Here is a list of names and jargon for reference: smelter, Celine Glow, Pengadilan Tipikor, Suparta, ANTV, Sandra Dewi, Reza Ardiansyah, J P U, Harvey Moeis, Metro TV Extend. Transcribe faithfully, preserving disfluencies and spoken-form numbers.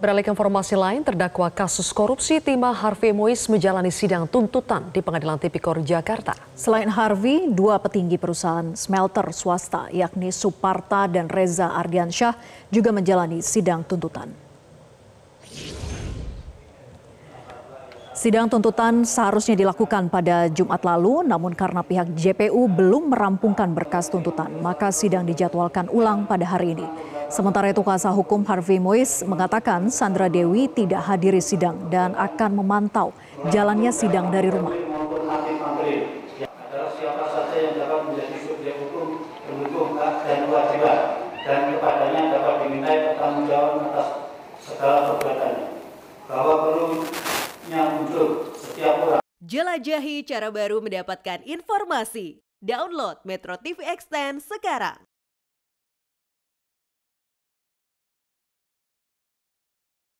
Beralih ke informasi lain, terdakwa kasus korupsi timah Harvey Moeis menjalani sidang tuntutan di Pengadilan Tipikor Jakarta. Selain Harvey, dua petinggi perusahaan smelter swasta yakni Suparta dan Reza Ardiansyah juga menjalani sidang tuntutan. Sidang tuntutan seharusnya dilakukan pada Jumat lalu, namun karena pihak J P U belum merampungkan berkas tuntutan, maka sidang dijadwalkan ulang pada hari ini. Sementara itu, kuasa hukum Harvey Moeis mengatakan Sandra Dewi tidak hadiri sidang dan akan memantau jalannya sidang dari rumah. Jelajahi cara baru mendapatkan informasi. Download Metro T V Extend sekarang.